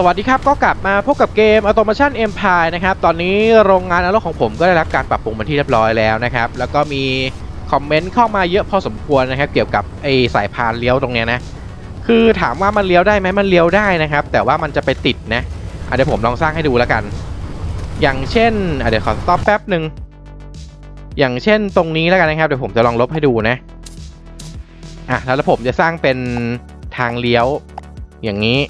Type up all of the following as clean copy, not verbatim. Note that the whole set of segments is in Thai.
สวัสดีครับก็กลับมาพบกับเกม Automation Empire นะครับตอนนี้โรงงานนรกของผมก็ได้รับการปรับปรุงเป็นที่เรียบร้อยแล้วนะครับแล้วก็มีคอมเมนต์เข้ามาเยอะพอสมควรนะครับเกี่ยวกับไอสายพานเลี้ยวตรงเนี้ยนะคือถามว่ามันเลี้ยวได้ไหมมันเลี้ยวได้นะครับแต่ว่ามันจะไปติดนะเดี๋ยวผมลองสร้างให้ดูแล้วกันอย่างเช่นเดี๋ยวขอสต็อปแป๊บหนึ่งอย่างเช่นตรงนี้แล้วกันนะครับเดี๋ยวผมจะลองลบให้ดูนะแล้วผมจะสร้างเป็นทางเลี้ยวอย่างนี้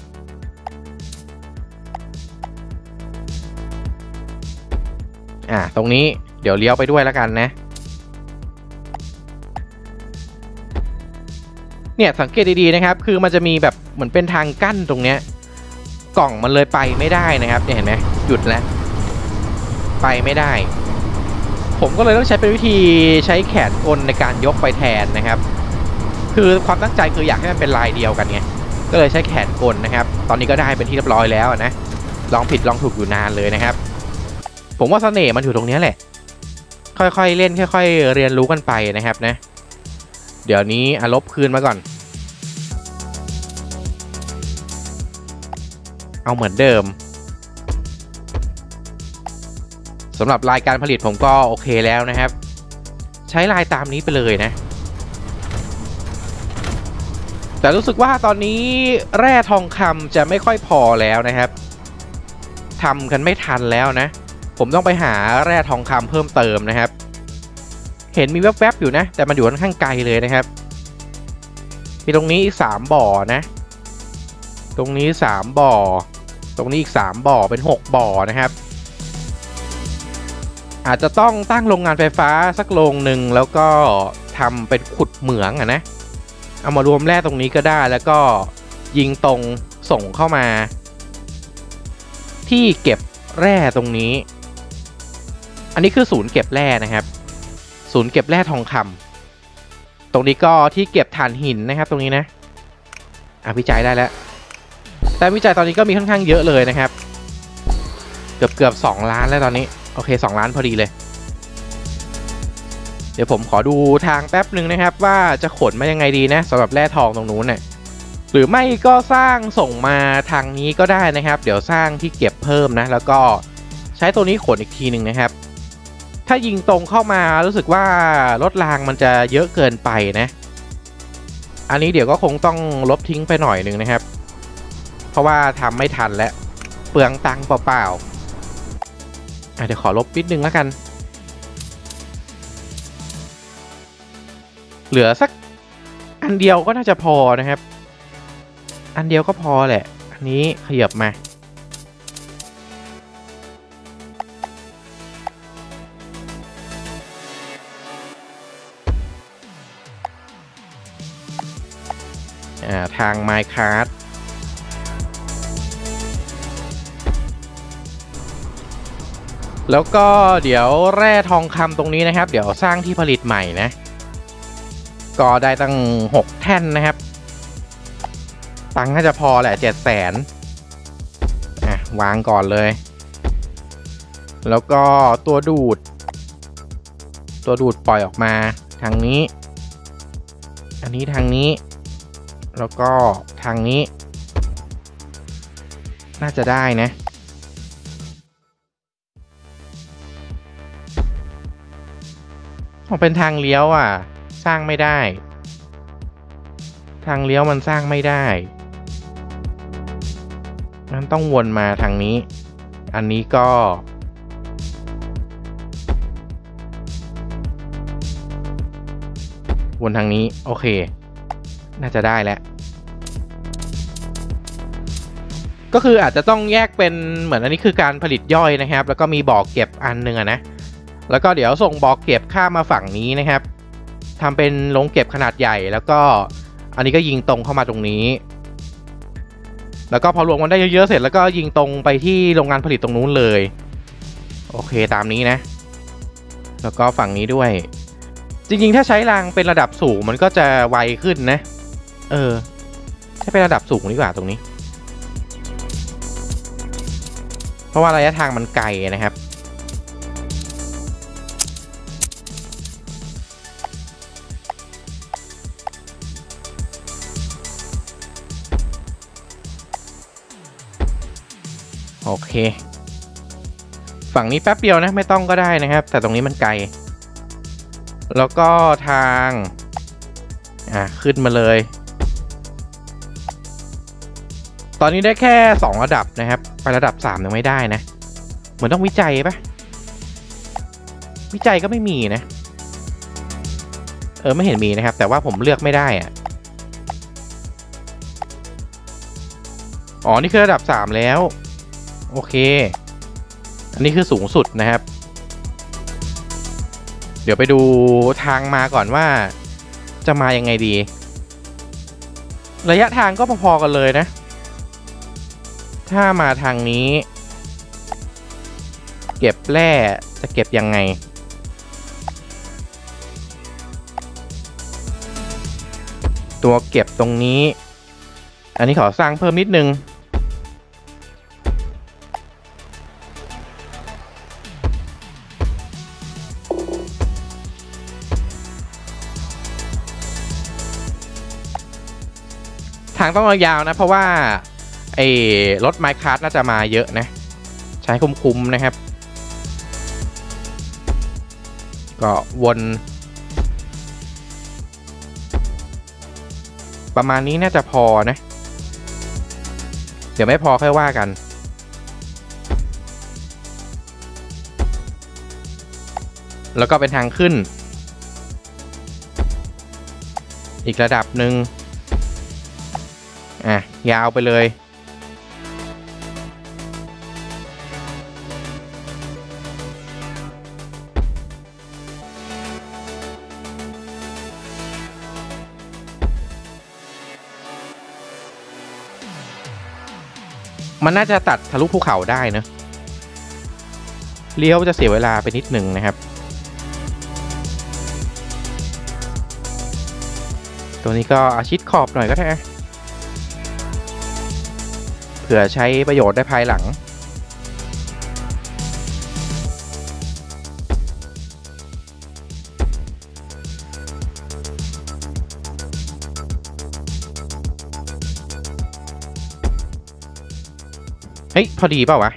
ตรงนี้เดี๋ยวเลี้ยวไปด้วยแล้วกันนะเนี่ยสังเกตดีๆนะครับคือมันจะมีแบบเหมือนเป็นทางกั้นตรงเนี้ยกล่องมันเลยไปไม่ได้นะครับเนี่ยเห็นไหมหยุดแล้วไปไม่ได้ผมก็เลยต้องใช้เป็นวิธีใช้แขนกลในการยกไปแทนนะครับคือความตั้งใจคืออยากให้มันเป็นลายเดียวกันไงก็เลยใช้แขนกลนะครับตอนนี้ก็ได้เป็นที่เรียบร้อยแล้วนะลองผิดลองถูกอยู่นานเลยนะครับผมว่าเสน่ห์มันอยู่ตรงนี้แหละค่อยๆเล่นค่อยๆเรียนรู้กันไปนะครับนะเดี๋ยวนี้ลบคืนมาก่อนเอาเหมือนเดิมสำหรับรายการผลิตผมก็โอเคแล้วนะครับใช้ลายตามนี้ไปเลยนะแต่รู้สึกว่าตอนนี้แร่ทองคำจะไม่ค่อยพอแล้วนะครับทำกันไม่ทันแล้วนะผมต้องไปหาแร่ทองคำเพิ่มเติมนะครับเห็นมีแวบๆอยู่นะแต่มันอยู่ค่อนข้างไกลเลยนะครับมีตรงนี้อีก3บ่อนะตรงนี้3บ่อตรงนี้อีก3บ่อเป็น6บ่อนะครับอาจจะต้องตั้งโรงงานไฟฟ้าสักโรงหนึ่งแล้วก็ทำเป็นขุดเหมืองนะเอามารวมแร่ตรงนี้ก็ได้แล้วก็ยิงตรงส่งเข้ามาที่เก็บแร่ตรงนี้อันนี้คือศูนย์เก็บแร่นะครับศูนย์เก็บแร่ทองคำตรงนี้ก็ที่เก็บถ่านหินนะครับตรงนี้นะวิจัยได้แล้วแต่วิจัยตอนนี้ก็มีค่อนข้างเยอะเลยนะครับเกือบ2 ล้านแล้วตอนนี้โอเค2 ล้านพอดีเลยเดี๋ยวผมขอดูทางแป๊บหนึ่งนะครับว่าจะขนมายังไงดีนะสำหรับแร่ทองตรงนู้นเนี่ยหรือไม่ก็สร้างส่งมาทางนี้ก็ได้นะครับเดี๋ยวสร้างที่เก็บเพิ่มนะแล้วก็ใช้ตัวนี้ขนอีกทีหนึ่งนะครับถ้ายิงตรงเข้ามารู้สึกว่ารถรางมันจะเยอะเกินไปนะอันนี้เดี๋ยวก็คงต้องลบทิ้งไปหน่อยหนึ่งนะครับเพราะว่าทำไม่ทันและเปลืองตังค์เปล่าๆเดี๋ยวขอลบนิดนึงแล้วกันเหลือสักอันเดียวก็น่าจะพอนะครับอันเดียวก็พอแหละอันนี้ขยับมาทาง Minecraft แล้วก็เดี๋ยวแร่ทองคำตรงนี้นะครับเดี๋ยวสร้างที่ผลิตใหม่นะก็ได้ตั้ง6แท่นนะครับตังค์น่าจะพอแหละ700,000วางก่อนเลยแล้วก็ตัวดูดปล่อยออกมาทางนี้อันนี้ทางนี้แล้วก็ทางนี้น่าจะได้นะมันเป็นทางเลี้ยวสร้างไม่ได้ทางเลี้ยวมันสร้างไม่ได้นั้นต้องวนมาทางนี้อันนี้ก็วนทางนี้โอเคน่าจะได้แล้วก็คืออาจจะต้องแยกเป็นเหมือนอันนี้คือการผลิตย่อยนะครับแล้วก็มีบ่อเก็บอันหนึ่งนะแล้วก็เดี๋ยวส่งบ่อเก็บข้ามมาฝั่งนี้นะครับทำเป็นโรงเก็บขนาดใหญ่แล้วก็อันนี้ก็ยิงตรงเข้ามาตรงนี้แล้วก็พอรวมกันได้เยอะๆเสร็จแล้วก็ยิงตรงไปที่โรงงานผลิตตรงนู้นเลยโอเคตามนี้นะแล้วก็ฝั่งนี้ด้วยจริงๆถ้าใช้รางเป็นระดับสูงมันก็จะไวขึ้นนะใช้เป็นระดับสูงดีกว่าตรงนี้เพราะว่าระยะทางมันไกลนะครับ โอเคฝั่งนี้แป๊บเดียวนะไม่ต้องก็ได้นะครับแต่ตรงนี้มันไกลแล้วก็ทางขึ้นมาเลยตอนนี้ได้แค่2ระดับนะครับไประดับ3ยังไม่ได้นะเหมือนต้องวิจัยปะวิจัยก็ไม่มีนะไม่เห็นมีนะครับแต่ว่าผมเลือกไม่ได้อะอ๋อนี่คือระดับ3แล้วโอเคอันนี้คือสูงสุดนะครับเดี๋ยวไปดูทางมาก่อนว่าจะมายังไงดีระยะทางก็พอๆกันเลยนะถ้ามาทางนี้เก็บแร่จะเก็บยังไงตัวเก็บตรงนี้อันนี้ขอสร้างเพิ่มนิดนึงทางต้องยาวนะเพราะว่าไอ้รถไมค์คาร์ทน่าจะมาเยอะนะใช้คุ้มๆนะครับก็วนประมาณนี้น่าจะพอนะเดี๋ยวไม่พอค่อยว่ากันแล้วก็เป็นทางขึ้นอีกระดับหนึ่งยาวไปเลยมันน่าจะตัดทะลุภูเขาได้นะเลี้ยวจะเสียเวลาไปนิดหนึ่งนะครับตัวนี้ก็ชิดขอบหน่อยก็ได้เผื่อใช้ประโยชน์ได้ภายหลังพอดีเปล่าวะ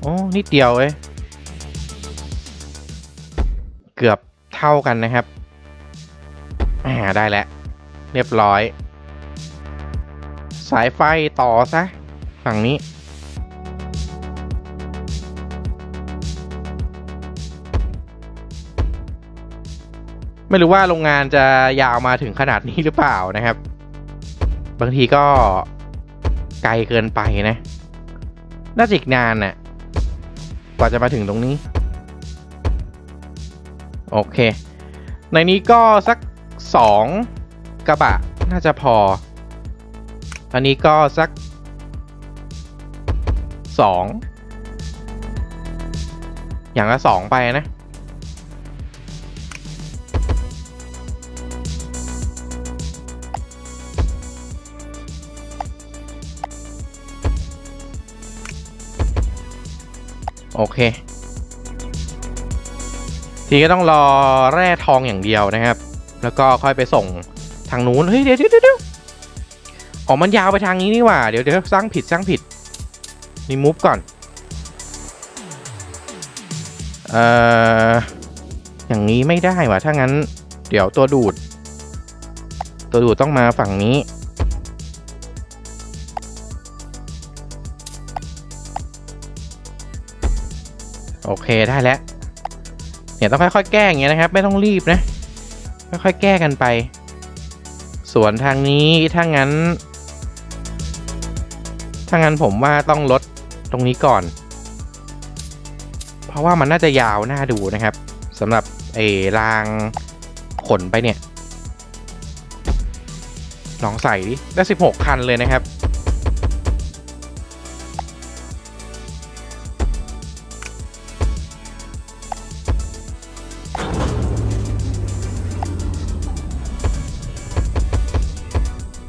โอ้นิดเดียวเว้ยเกือบเท่ากันนะครับได้แล้วเรียบร้อยสายไฟต่อซะฝั่งนี้ไม่รู้ว่าโรงงานจะยาวมาถึงขนาดนี้หรือเปล่านะครับบางทีก็ไกลเกินไปนะน่าจะอีกนานน่ะกว่าจะมาถึงตรงนี้โอเคในนี้ก็สัก2กระบะน่าจะพออันนี้ก็สัก2อย่างละ2ไปนะโอเคทีก็ต้องรอแร่ทองอย่างเดียวนะครับแล้วก็ค่อยไปส่งทางนู้นเฮ้ยเดี๋ยวอ๋อมันยาวไปทางนี้นี่หว่าเดี๋ยวสร้างผิดนี่มูฟก่อนอย่างนี้ไม่ได้ว่ะถ้างั้นเดี๋ยวตัวดูดต้องมาฝั่งนี้โอเคได้แล้วเนี่ยต้องค่อยๆแก้อย่างเงี้ยนะครับไม่ต้องรีบนะค่อยๆแก้กันไปส่วนทางนี้ถ้างั้นผมว่าต้องลดตรงนี้ก่อนเพราะว่ามันน่าจะยาวน่าดูนะครับสำหรับไอ้รางขนไปเนี่ยลองใส่ดิได้16คันเลยนะค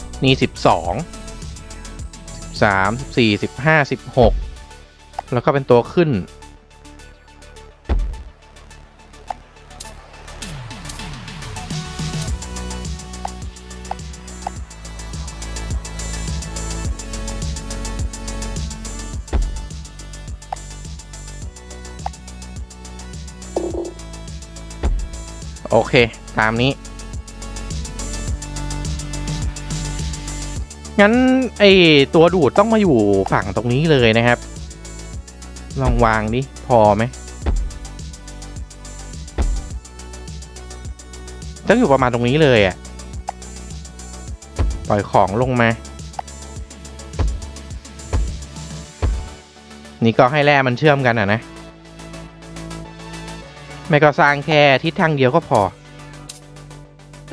รับนี่12 13 14 15 16แล้วก็เป็นตัวขึ้น โอเคตามนี้งั้นไอตัวดูดต้องมาอยู่ฝั่งตรงนี้เลยนะครับลองวางดิพอไหมต้องอยู่ประมาณตรงนี้เลยอ่ะปล่อยของลงมานี่ก็ให้แร่มันเชื่อมกันอ่ะนะไม่ก็สร้างแค่ทิศทางเดียวก็พอ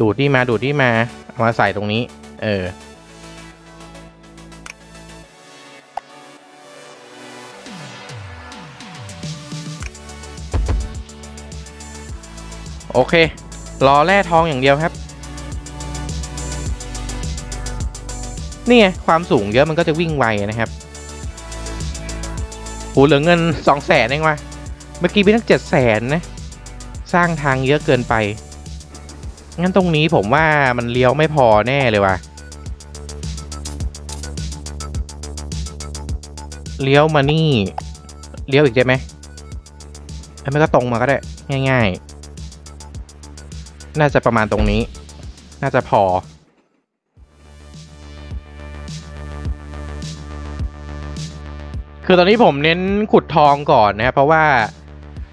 ดูดที่มาดูดที่มาเอามาใส่ตรงนี้โอเครอแร่ทองอย่างเดียวครับนี่ไงความสูงเยอะมันก็จะวิ่งไวนะครับโหเหลือเงิน 200,000 เองวะเมื่อกี้ไปตั้ง 700,000 นะสร้างทางเยอะเกินไปงั้นตรงนี้ผมว่ามันเลี้ยวไม่พอแน่เลยวะเลี้ยวมานี่เลี้ยวอีกได้ไหมไม่ก็ตรงมาก็ได้ง่ายๆน่าจะประมาณตรงนี้น่าจะพอคือตอนนี้ผมเน้นขุดทองก่อนนะครับเพราะว่า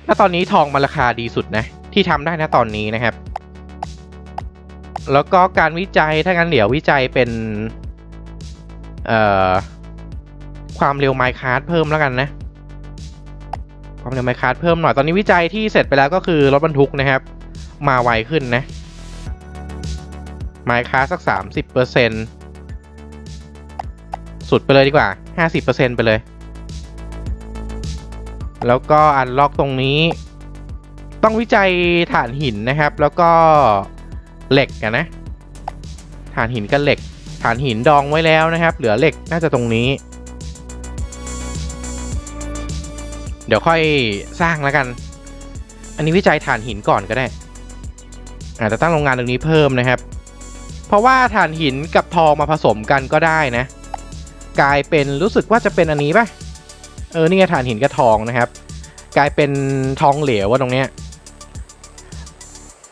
ณตอนนี้ทองมันราคาดีสุดนะที่ทำได้ณตอนนี้นะครับแล้วก็การวิจัยถ้างั้นเดี๋ยววิจัยเป็นความเร็วไมค์คาร์ดเพิ่มแล้วกันนะความเร็วไมค์คาร์ดเพิ่มหน่อยตอนนี้วิจัยที่เสร็จไปแล้วก็คือรถบรรทุกนะครับมาไวขึ้นนะไมค์คาสัก 30% สุดไปเลยดีกว่า 50% ไปเลยแล้วก็อันล็อกตรงนี้ต้องวิจัยฐานหินนะครับแล้วก็เหล็กกันนะฐานหินกับเหล็กฐานหินดองไว้แล้วนะครับเหลือเหล็กน่าจะตรงนี้เดี๋ยวค่อยสร้างแล้วกันอันนี้วิจัยฐานหินก่อนก็ได้อาจจะตั้งโรงงานตรงนี้เพิ่มนะครับเพราะว่าฐานหินกับทองมาผสมกันก็ได้นะกลายเป็นรู้สึกว่าจะเป็นอันนี้ป่ะนี่ไงฐานหินกับทองนะครับกลายเป็นทองเหลวว่าตรงเนี้ย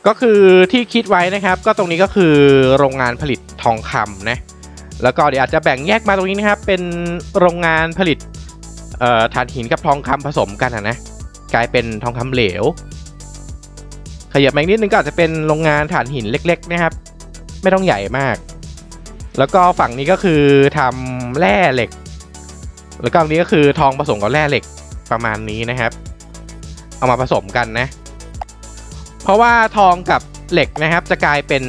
ก็คือที่คิดไว้นะครับก็ตรงนี้ก็คือโรงงานผลิตทองคำนะแล้วก็เดี๋ยวอาจจะแบ่งแยกมาตรงนี้นะครับเป็นโรงงานผลิตฐานหินกับทองคำผสมกันนะกลายเป็นทองคำเหลวขยับมาอีกนิดนึงก็อาจจะเป็นโรงงานถ่านหินเล็กๆนะครับไม่ต้องใหญ่มากแล้วก็ฝั่งนี้ก็คือทำแร่เหล็กแล้วก็อันนี้ก็คือทองผสมกับแร่เหล็กประมาณนี้นะครับเอามาผสมกันนะเพราะว่าทองกับเหล็กนะครับจะกลายเป็น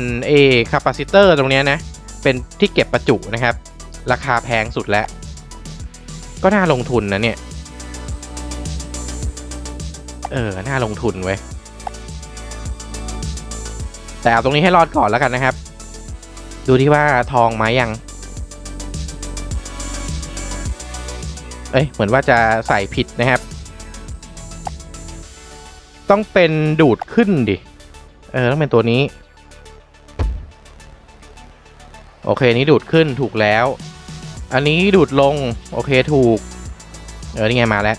คาปาซิเตอร์ตรงนี้นะเป็นที่เก็บประจุนะครับราคาแพงสุดแล้วก็น่าลงทุนนะเนี่ยน่าลงทุนเว้ยแต่เอาตรงนี้ให้รอดก่อนแล้วกันนะครับดูที่ว่าทองมายังเหมือนว่าจะใส่ผิดนะครับต้องเป็นดูดขึ้นดิต้องเป็นตัวนี้โอเคนี้ดูดขึ้นถูกแล้วอันนี้ดูดลงโอเคถูกนี่ไงมาแล้ว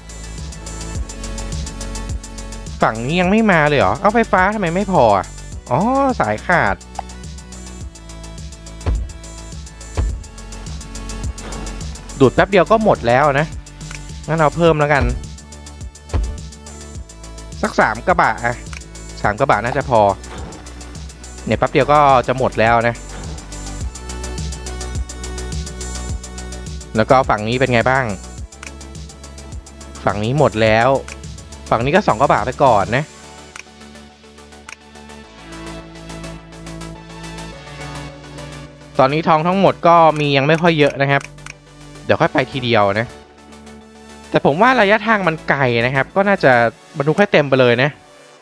ฝั่งนี้ยังไม่มาเลยเหรอเอาไฟฟ้าทำไมไม่พออ๋อสายขาดดูดแป๊บเดียวก็หมดแล้วนะงั้นเราเพิ่มแล้วกันสัก3กระบะอะ3กระบะน่าจะพอเนี่ยแป๊บเดียวก็จะหมดแล้วนะแล้วก็ฝั่งนี้เป็นไงบ้างฝั่งนี้หมดแล้วฝั่งนี้ก็2กระบะไปก่อนนะตอนนี้ทองทั้งหมดก็มียังไม่ค่อยเยอะนะครับเดี๋ยวค่อยไปทีเดียวนะแต่ผมว่าระยะทางมันไกลนะครับก็น่าจะบรรทุกให้เต็มไปเลยนะ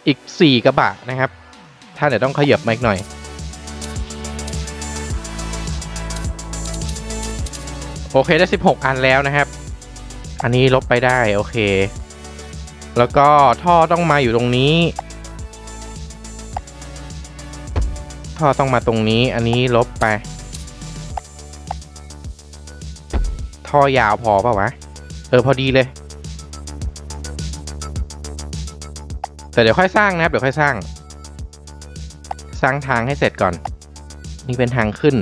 อีก4กระบะนะครับถ้าเดี๋ยวต้องขยับมาอีกหน่อยโอเคได้16อันแล้วนะครับอันนี้ลบไปได้โอเคแล้วก็ท่อต้องมาอยู่ตรงนี้ท่อต้องมาตรงนี้อันนี้ลบไปท่อยาวพอป่าวะพอดีเลยแต่เดี๋ยวค่อยสร้างนะครับเดี๋ยวค่อยสร้าง สร้างทางให้เสร็จก่อนนี่เป็นทางขึ้น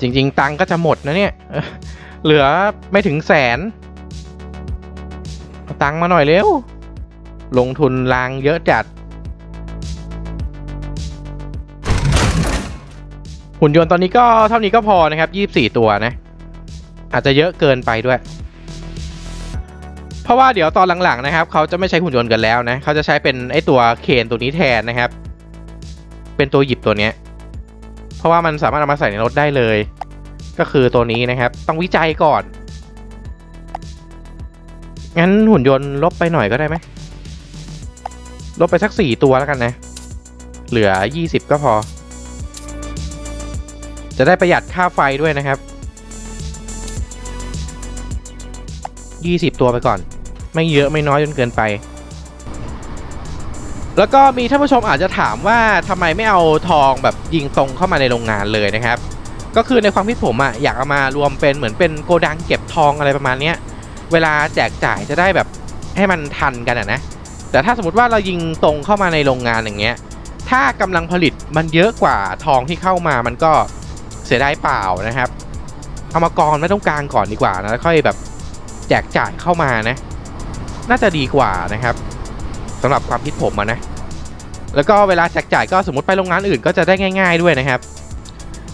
จริงๆตังก็จะหมดนะเนี่ยเหลือไม่ถึงแสนเอาตังมาหน่อยเร็วลงทุนรางเยอะจัดหุ่นยนต์ตอนนี้ก็เท่านี้ก็พอนะครับ24ตัวนะอาจจะเยอะเกินไปด้วยเพราะว่าเดี๋ยวตอนหลังๆนะครับเขาจะไม่ใช้หุ่นยนต์กันแล้วนะเขาจะใช้เป็นไอตัวเคนตัวนี้แทนนะครับเป็นตัวหยิบตัวเนี้ยเพราะว่ามันสามารถเอามาใส่ในรถได้เลยก็คือตัวนี้นะครับต้องวิจัยก่อนงั้นหุ่นยนต์ลบไปหน่อยก็ได้ไหมลบไปสัก4ตัวแล้วกันนะเหลือ20ก็พอจะได้ประหยัดค่าไฟด้วยนะครับ20ตัวไปก่อนไม่เยอะไม่น้อยจนเกินไปแล้วก็มีท่านผู้ชมอาจจะถามว่าทำไมไม่เอาทองแบบยิงตรงเข้ามาในโรงงานเลยนะครับก็คือในความคิดผมอะอยากเอามารวมเป็นเหมือนเป็นโกดังเก็บทองอะไรประมาณนี้เวลาแจกจ่ายจะได้แบบให้มันทันกันอะนะแต่ถ้าสมมติว่าเรายิงตรงเข้ามาในโรงงานอย่างเงี้ยถ้ากำลังผลิตมันเยอะกว่าทองที่เข้ามามันก็เสียดายเปล่านะครับเอามากองไว้ตรงกลางก่อนดีกว่านะแล้วค่อยแบบแจกจ่ายเข้ามานะน่าจะดีกว่านะครับสำหรับความคิดผมนะแล้วก็เวลาแจกจ่ายก็สมมติไปโรงงานอื่นก็จะได้ง่ายๆด้วยนะครับ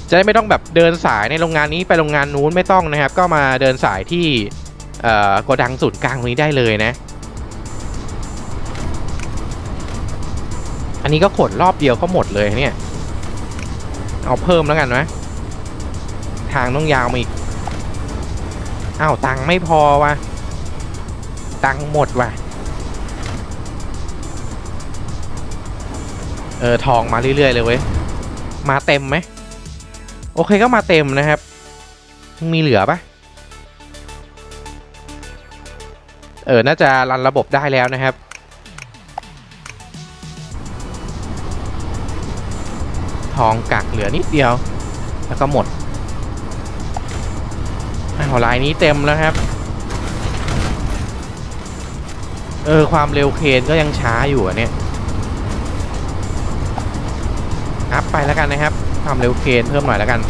จะได้ไม่ต้องแบบเดินสายในโรงงานนี้ไปโรงงานนู้นไม่ต้องนะครับก็มาเดินสายที่โกดังศูนย์กลางตรงนี้ได้เลยนะอันนี้ก็ขนรอบเดียวก็หมดเลยเนี่ยเอาเพิ่มแล้วกันนะทางต้องยาวมาอีกอ้าวตังค์ไม่พอว่ะตังค์หมดว่ะทองมาเรื่อยๆเลยเว้ยมาเต็มไหมโอเคก็มาเต็มนะครับมีเหลือปะน่าจะรันระบบได้แล้วนะครับทองกักเหลือนิดเดียวแล้วก็หมดลายนี้เต็มแล้วครับความเร็วเคนก็ยังช้าอยู่เนี่ยอัพไปแล้วกันนะครับความเร็วเคนเพิ่มหน่อยแล้วกัน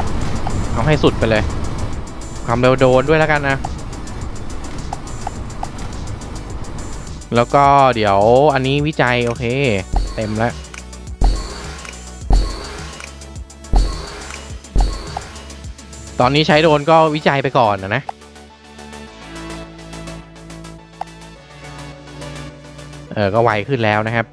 เอาให้สุดไปเลยความเร็วโดนด้วยแล้วกันนะแล้วก็เดี๋ยวอันนี้วิจัยโอเคเต็มแล้วตอนนี้ใช้โดรนก็วิจัยไปก่อนนะก็ไวขึ้นแล้วนะครับ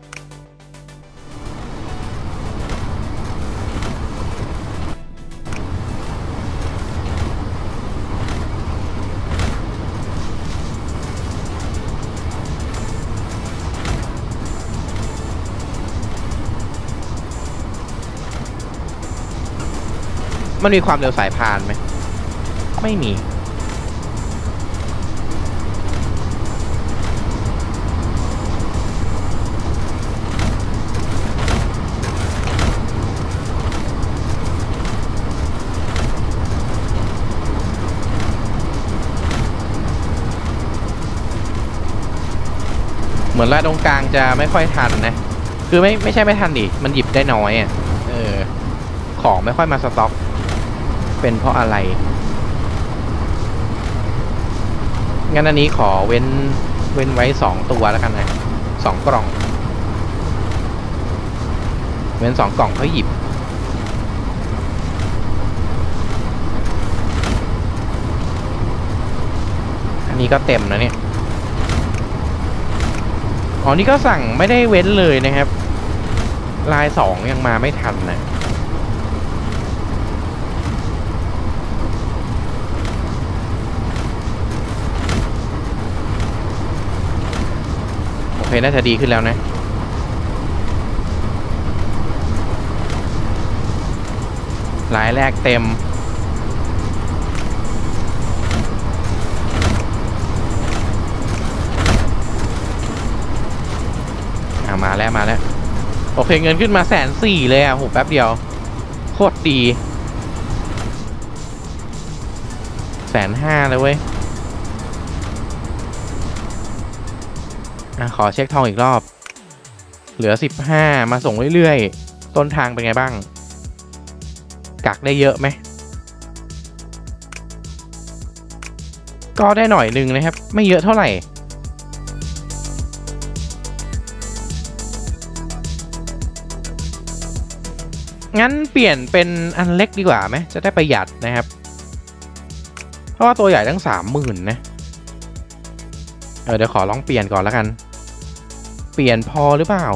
มันมีความเร็วสายพานไหมไม่มีเหมือนลาดตรงกลางจะไม่ค่อยทันนะคือไม่ใช่ไม่ทันดิมันหยิบได้น้อยอ่ะของไม่ค่อยมาสต็อกเป็นเพราะอะไรงั้นอันนี้ขอเว้นไว้2ตัวแล้วกันนะ2กล่องเว้น2กล่องค่อยหยิบอันนี้ก็เต็มนะเนี่ยอ๋อนี่ก็สั่งไม่ได้เว้นเลยนะครับลาย2ยังมาไม่ทันนะโอเคน่าจะดีขึ้นแล้วนะลายแรกเต็มมาแล้วมาแล้วโอเคเงินขึ้นมา140,000เลยอ่ะโหแป๊บเดียวโคตรดี 150,000เลยเว้ยขอเช็คทองอีกรอบเหลือ15มาส่งเรื่อยๆต้นทางเป็นไงบ้างกักได้เยอะไหมก็ได้หน่อยนึงนะครับไม่เยอะเท่าไหร่งั้นเปลี่ยนเป็นอันเล็กดีกว่าไหมจะได้ประหยัดนะครับเพราะว่าตัวใหญ่ตั้ง 30,000 นะเดี๋ยวขอลองเปลี่ยนก่อนแล้วกันเปลี่ยนพอหรือเปล่า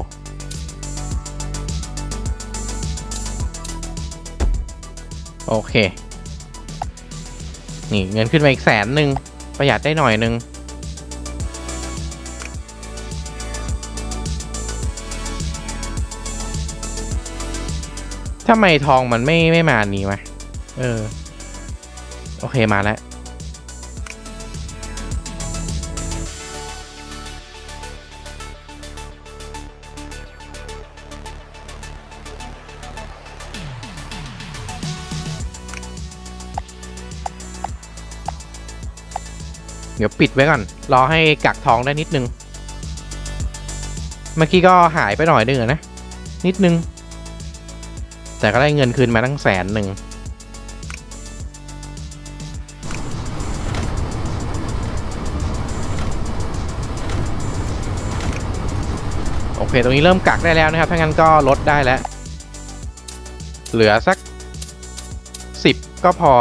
โอเคนี่เงินขึ้นมาอีก100,000ประหยัดได้หน่อยนึงทำไมทองมันไม่มานี่วะโอเคมาแล้วเดี๋ยวปิดไว้ก่อนรอให้กักทองได้นิดนึงเมื่อกี้ก็หายไปหน่อยนึงนะนิดนึงแต่ก็ได้เงินคืนมาตั้ง100,000โอเคตรงนี้เริ่มกักได้แล้วนะครับถ้างั้นก็ลดได้แล้วเหลือสัก10ก็พอ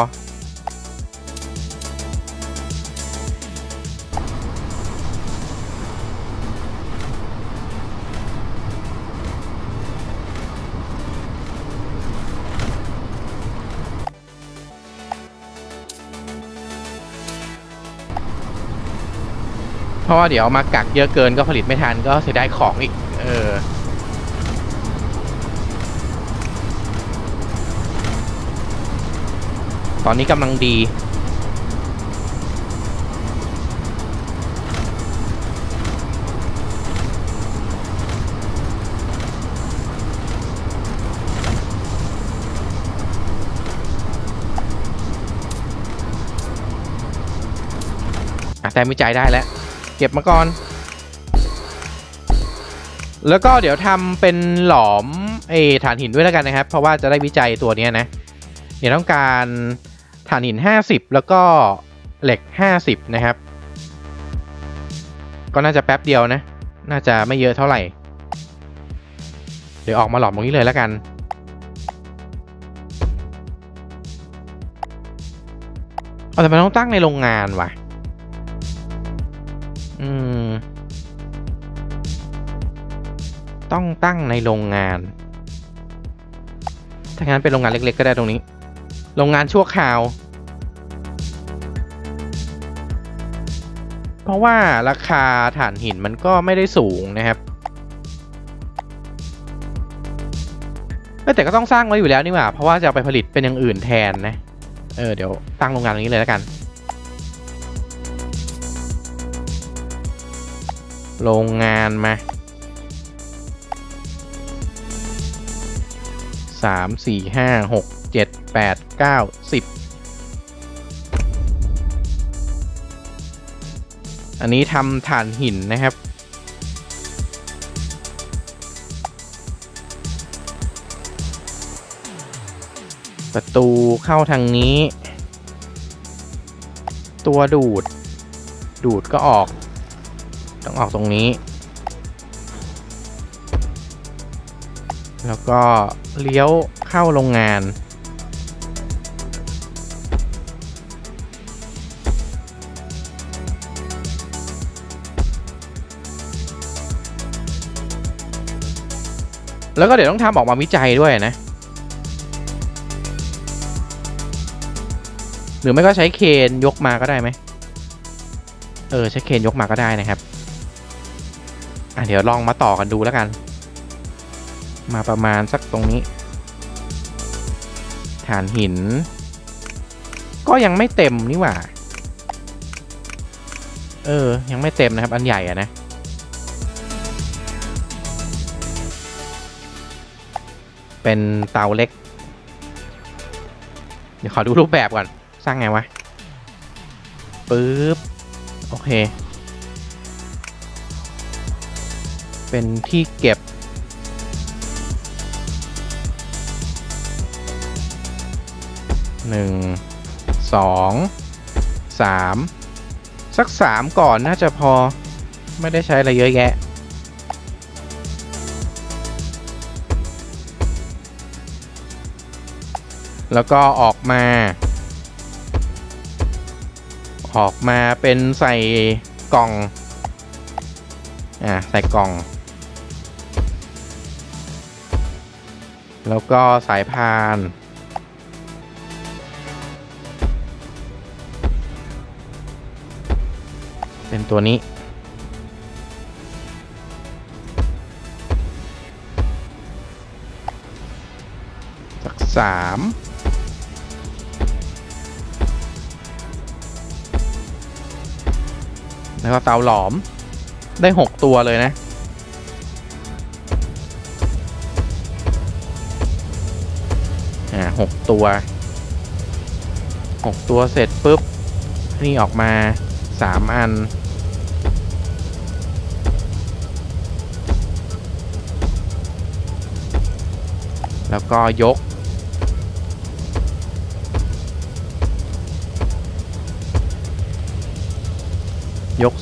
เพราะว่าเดี๋ยวมากักเยอะเกินก็ผลิตไม่ทันก็เสียดายของอีกตอนนี้กำลังดีแต่ไม่จ่ายได้แล้วเก็บมาก่อนแล้วก็เดี๋ยวทำเป็นหลอมฐานหินด้วยแล้วกันนะครับเพราะว่าจะได้วิจัยตัวนี้นะเดี๋ยวต้องการฐานหิน50แล้วก็เหล็ก50นะครับก็น่าจะแป๊บเดียวนะน่าจะไม่เยอะเท่าไหร่เดี๋ยวออกมาหลอมตรงนี้เลยแล้วกันแต่มันต้องตั้งในโรงงานว่ะต้องตั้งในโรงงานถ้างั้นเป็นโรงงานเล็กๆก็ได้ตรงนี้โรงงานชั่วคราวเพราะว่าราคาถ่านหินมันก็ไม่ได้สูงนะครับแต่ก็ต้องสร้างไว้อยู่แล้วนี่หว่าเพราะว่าจะไปผลิตเป็นอย่างอื่นแทนนะเดี๋ยวตั้งโรงงานตรงนี้เลยแล้วกันโรงงานมา3, 4, 5, 6, 7, 8, 9, 10อันนี้ทำถ่านหินนะครับประตูเข้าทางนี้ตัวดูดก็ออกต้องออกตรงนี้แล้วก็เลี้ยวเข้าโรงงานแล้วก็เดี๋ยวต้องทำออกมาวิจัยด้วยนะหรือไม่ก็ใช้เคนยกมาก็ได้ไหมใช้เคนยกมาก็ได้นะครับเดี๋ยวลองมาต่อกันดูแล้วกันมาประมาณสักตรงนี้ฐานหินก็ยังไม่เต็มนี่หว่ายังไม่เต็มนะครับอันใหญ่นะเป็นเตาเล็กเดี๋ยวขอดูรูปแบบก่อนสร้างไงวะ ปึ๊บโอเคเป็นที่เก็บ1 2 3สัก3ก่อนน่าจะพอไม่ได้ใช้อะไรเยอะแยะแล้วก็ออกมาเป็นใส่กล่องใส่กล่องแล้วก็สายพานเป็นตัวนี้สัก3แล้วก็เตาหลอมได้6ตัวเลยนะ6ตัวเสร็จปุ๊บนี่ออกมา3อันแล้วก็ยก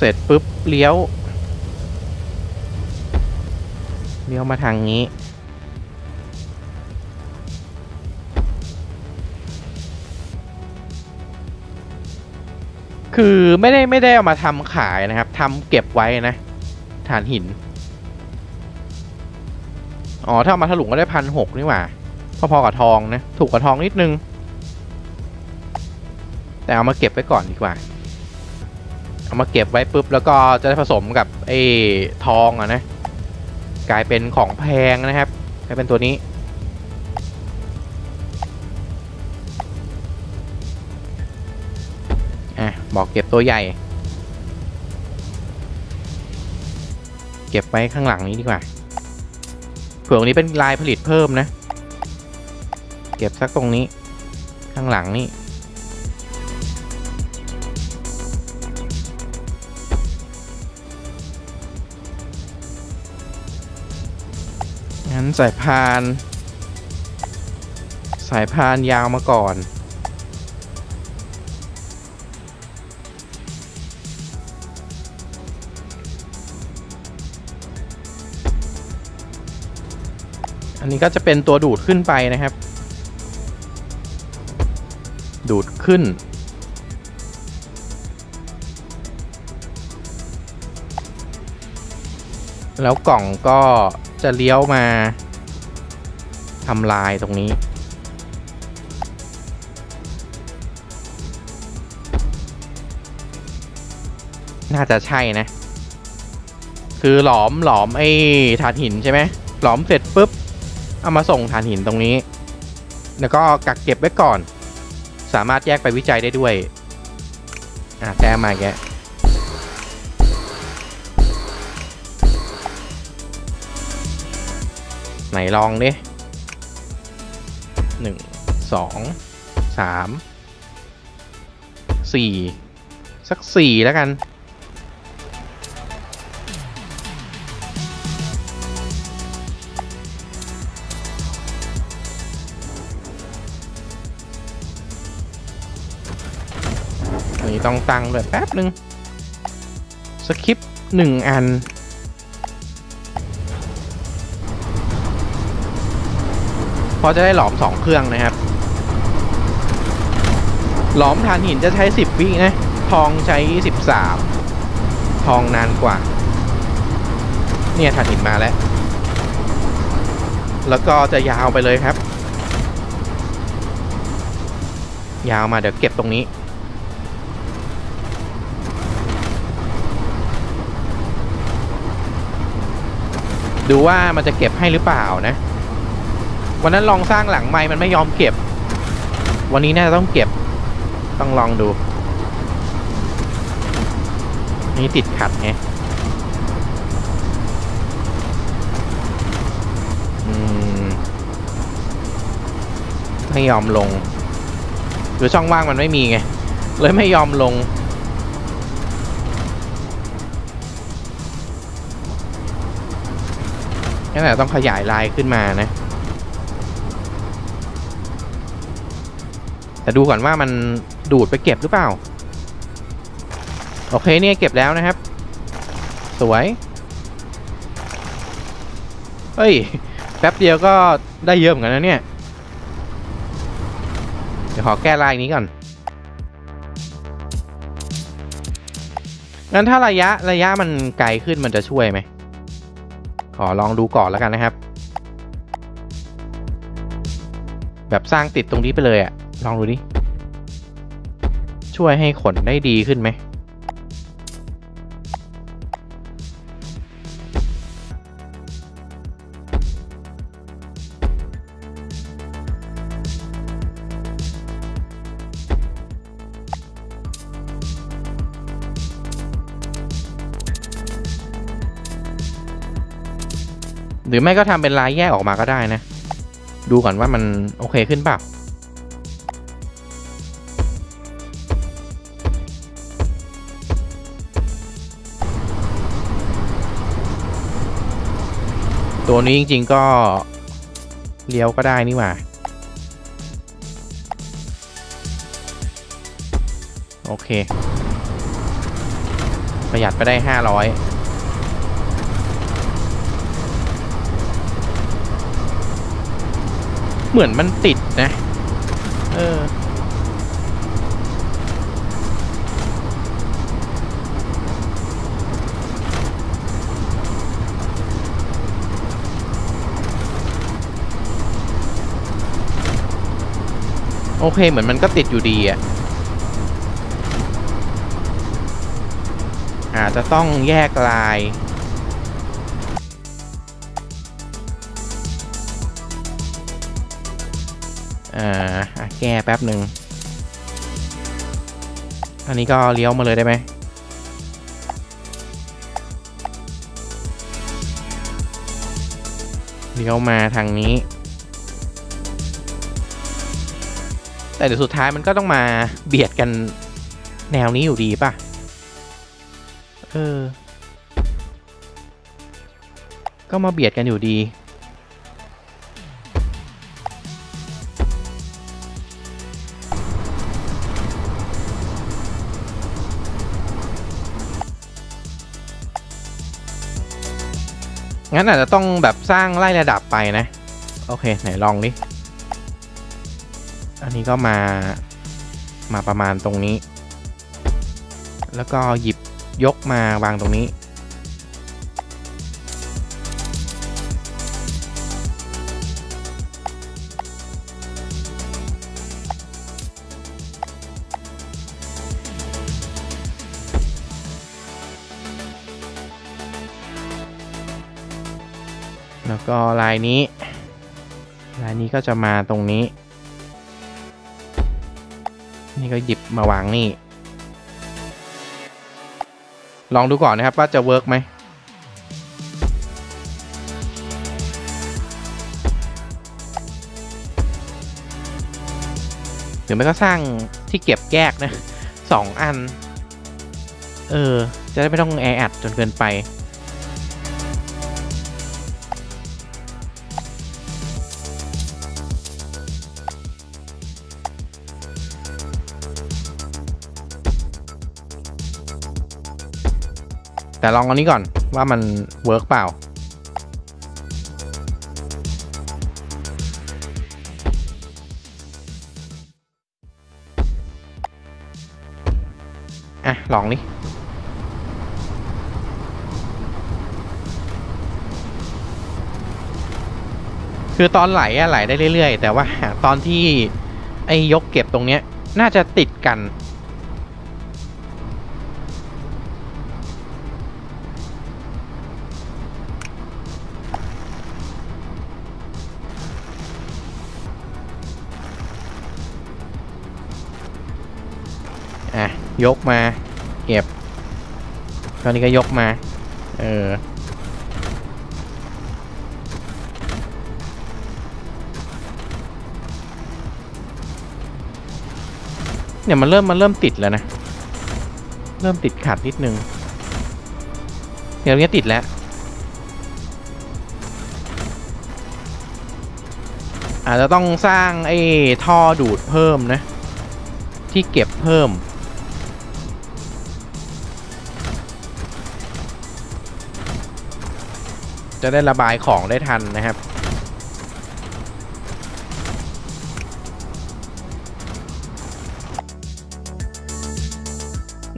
เสร็จปุ๊บเลี้ยวมาทางนี้คือไม่ได้เอามาทำขายนะครับทำเก็บไว้นะฐานหินอ๋อถ้าเอามาถลุงก็ได้1,600นี่หว่าพอๆกับทองนะถูกกับทองนิดนึงแต่เอามาเก็บไว้ก่อนดีกว่าเอามาเก็บไว้ปุ๊บแล้วก็จะได้ผสมกับไอ้ทองอ่ะนะกลายเป็นของแพงนะครับกลายเป็นตัวนี้บอกเก็บตัวใหญ่เก็บไว้ข้างหลังนี้ดีกว่าเผื่อตรงนี้เป็นลายผลิตเพิ่มนะเก็บสักตรงนี้ข้างหลังนี่งั้นสายพานยาวมาก่อนอันนี้ก็จะเป็นตัวดูดขึ้นไปนะครับดูดขึ้นแล้วกล่องก็จะเลี้ยวมาทำลายตรงนี้น่าจะใช่นะคือหลอมไอ้ฐานหินใช่ไหมหลอมเสร็จปุ๊บเอามาส่งฐานหินตรงนี้แล้วก็กักเก็บไว้ก่อนสามารถแยกไปวิจัยได้ด้วยแต้มมาแกไหนลองดิ1 2 3 4สัก4แล้วกันนี่ต้องตั้งเลยแป๊บนึงสคริปต์1อันพอจะได้หลอม2เครื่องนะครับหลอมฐานหินจะใช้10วินะทองใช้13ทองนานกว่าเนี่ยฐานหินมาแล้วแล้วก็จะยาวไปเลยครับยาวมาเดี๋ยวเก็บตรงนี้ดูว่ามันจะเก็บให้หรือเปล่านะวันนั้นลองสร้างหลังไม้มันไม่ยอมเก็บวันนี้น่าจะต้องเก็บต้องลองดูนี่ติดขัดไงไม่ยอมลงหรือช่องว่างมันไม่มีไงเลยไม่ยอมลง นั่นแหละต้องขยายลายขึ้นมานะแต่ดูก่อนว่ามันดูดไปเก็บหรือเปล่าโอเคเนี่ยเก็บแล้วนะครับสวยเฮ้ยแป๊บเดียวก็ได้เยอะเหมือนกันนะเนี่ยเดี๋ยวขอแก้ลายนี้ก่อนงั้นถ้าระยะมันไกลขึ้นมันจะช่วยไหมขอลองดูก่อนแล้วกันนะครับแบบสร้างติดตรงนี้ไปเลยอะลองดูดิช่วยให้ขนได้ดีขึ้นไหมหรือไม่ก็ทำเป็นลายแยกออกมาก็ได้นะดูก่อนว่ามันโอเคขึ้นเปล่าตัวนี้จริงๆก็เลี้ยวก็ได้นี่หว่าโอเคประหยัดไปได้500เหมือนมันติดนะโอเคเหมือนมันก็ติดอยู่ดีอะอาจจะต้องแยกลายแก้แป๊บหนึ่งอันนี้ก็เลี้ยวมาเลยได้ไหมเลี้ยวมาทางนี้แต่เดี๋ยวสุดท้ายมันก็ต้องมาเบียดกันแนวนี้อยู่ดีป่ะก็มาเบียดกันอยู่ดีงั้นอาจจะต้องแบบสร้างไล่ระดับไปนะโอเคไหนลองดิอันนี้ก็มาประมาณตรงนี้แล้วก็หยิบยกมาวางตรงนี้แล้วก็ลายนี้ก็จะมาตรงนี้นี่ก็หยิบมาวางนี่ลองดูก่อนนะครับว่าจะเวิร์กไหมหรือไม่ก็สร้างที่เก็บแยกนะ2อันจะได้ไม่ต้องแออัดจนเกินไปแต่ลองอันนี้ก่อนว่ามันเวิร์กเปล่าอ่ะลองนี่คือตอนไหลได้เรื่อยๆแต่ว่าตอนที่ไอ้ยกเก็บตรงเนี้ยน่าจะติดกันยกมาเก็บคราวนี้ก็ยกมาเนี่ยมันเริ่มติดแล้วนะเริ่มติดขัดนิดนึงเดี๋ยวนี้ติดแล้ว อาจจะต้องสร้างไอ้ท่อดูดเพิ่มนะที่เก็บเพิ่มจะได้ระบายของได้ทันนะครับ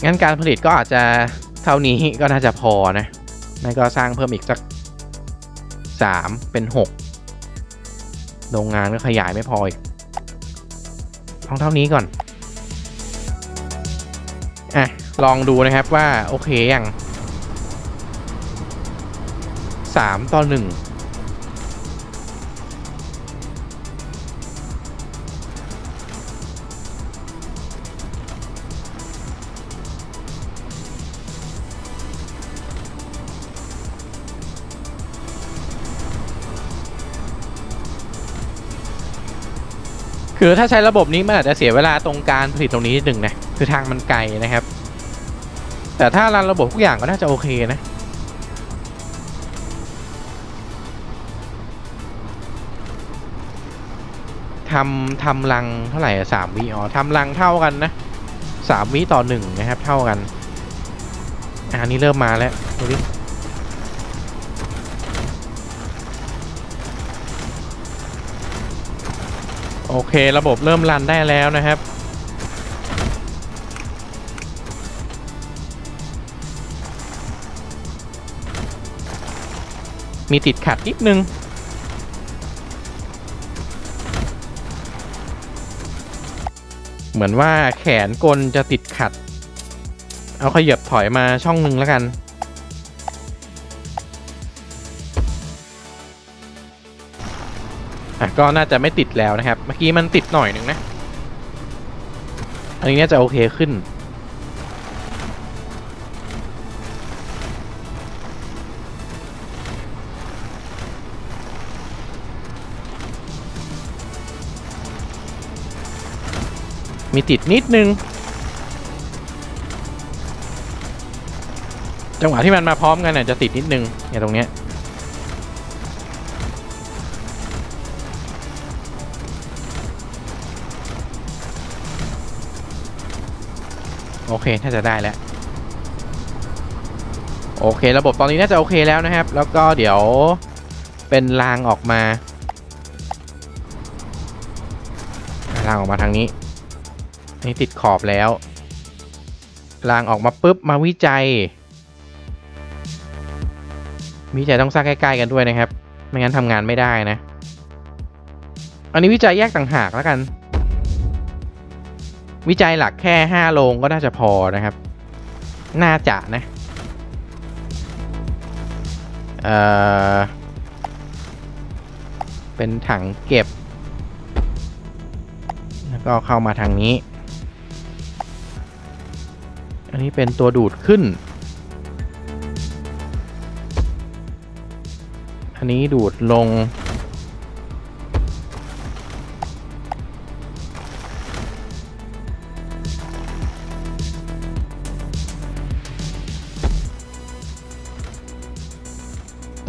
งั้นการผลิตก็อาจจะเท่านี้ก็น่าจะพอนะนั่นก็สร้างเพิ่มอีกสัก3เป็น6โรงงานก็ขยายไม่พออีกต้องเท่านี้ก่อนอ่ะลองดูนะครับว่าโอเคยัง3 ต่อ 1คือถ้าใช้ระบบนี้มันอาจจะเสียเวลาตรงการผลิตตรงนี้นิดหนึ่งนะคือทางมันไกลนะครับแต่ถ้ารันระบบทุกอย่างก็น่าจะโอเคนะทำรังเท่าไหร่3 วิอ๋อทำรังเท่ากันนะ3 วิต่อ 1นะครับเท่ากันอันนี้เริ่มมาแล้วดูดิโอเคระบบเริ่มรันได้แล้วนะครับมีติดขัดนิดนึงเหมือนว่าแขนกลจะติดขัดเอาขยับถอยมาช่องนึงแล้วกันก็น่าจะไม่ติดแล้วนะครับเมื่อกี้มันติดหน่อยนึงนะอันนี้น่าจะโอเคขึ้นมีติดนิดนึงจังหวะที่มันมาพร้อมกันเนี่ยจะติดนิดนึงเนี่ยตรงเนี้ยโอเคน่าจะได้แล้วโอเคระบบตอนนี้น่าจะโอเคแล้วนะครับแล้วก็เดี๋ยวเป็นรางออกมารางออกมาทางนี้นี่ติดขอบแล้วรางออกมาปุ๊บมาวิจัยต้องสร้างใกล้ๆกันด้วยนะครับไม่งั้นทำงานไม่ได้นะอันนี้วิจัยแยกต่างหากแล้วกันวิจัยหลักแค่5โรงก็น่าจะพอนะครับน่าจะนะเป็นถังเก็บแล้วก็เข้ามาทางนี้อันนี้เป็นตัวดูดขึ้นอันนี้ดูดลง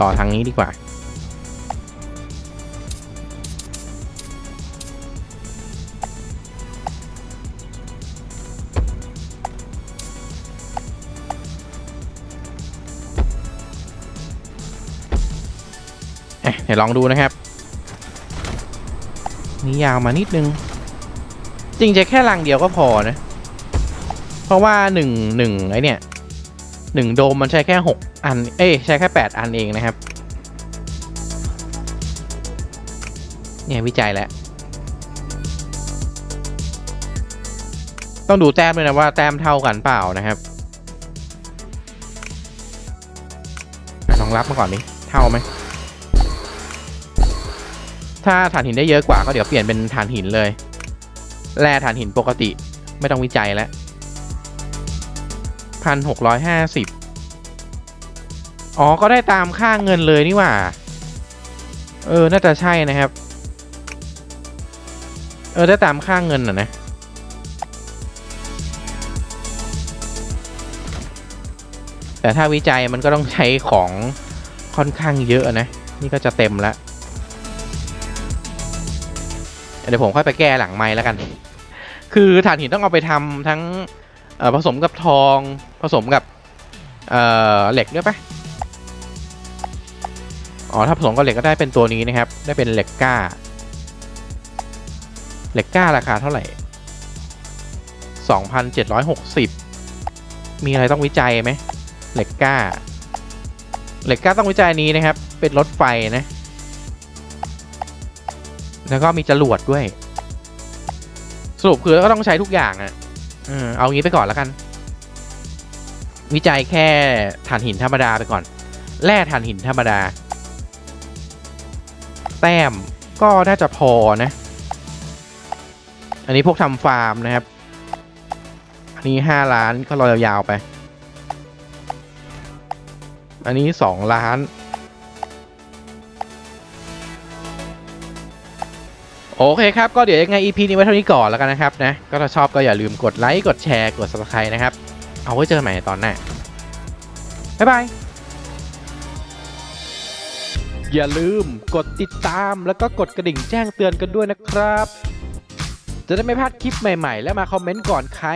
ต่อทางนี้ดีกว่าเดี๋ยวลองดูนะครับนี่ยาวมานิดนึงจริงจะแค่รังเดียวก็พอนะเพราะว่าหนึ่งไอเนี่ย1โดมมันใช้แค่6อันเอ้ยใช้แค่8อันเองนะครับเนี่ยวิจัยแล้วต้องดูแต้มด้วยนะว่าแต้มเท่ากันเปล่านะครับลองรับมาก่อนดิเท่าไหมถ้าถ่านหินได้เยอะกว่าก็เดี๋ยวเปลี่ยนเป็นถ่านหินเลยแร่ถ่านหินปกติไม่ต้องวิจัยแล้ว1,650อ๋อก็ได้ตามค่าเงินเลยนี่หว่าน่าจะใช่นะครับได้ตามค่าเงินนะแต่ถ้าวิจัยมันก็ต้องใช้ของค่อนข้างเยอะนะนี่ก็จะเต็มแล้ว เดี๋ยวผมค่อยไปแก้หลังไม้แล้วกันคือถ่านหินต้องเอาไปทำทั้งผสมกับทองผสมกับเหล็กด้วยปะอ๋อถ้าผสมกับเหล็กก็ได้เป็นตัวนี้นะครับได้เป็นเหล็กก้าราคาเท่าไหร่ 2,760 มีอะไรต้องวิจัยไหมเหล็กก้าต้องวิจัยนี้นะครับเป็นรถไฟนะแล้วก็มีจรวดด้วยสรุปคือก็ต้องใช้ทุกอย่างอ่ะเอางี้ไปก่อนแล้วกันวิจัยแค่ถ่านหินธรรมดาไปก่อนแร่ถ่านหินธรรมดาแต้มก็น่าจะพอนะอันนี้พวกทำฟาร์มนะครับอันนี้5ล้านก็รอยาวๆไปอันนี้2ล้านโอเคครับก็เดี๋ยวยังไง EP นี้ไว้เท่านี้ก่อนแล้วกันนะครับนะก็ถ้าชอบก็อย่าลืมกดไลค์กดแชร์กด Subscribe นะครับเอาไว้เจอกันใหม่ตอนหน้าบ๊ายบายอย่าลืมกดติดตามแล้วก็กดกระดิ่งแจ้งเตือนกันด้วยนะครับจะได้ไม่พลาดคลิปใหม่ๆและมาคอมเมนต์ก่อนใคร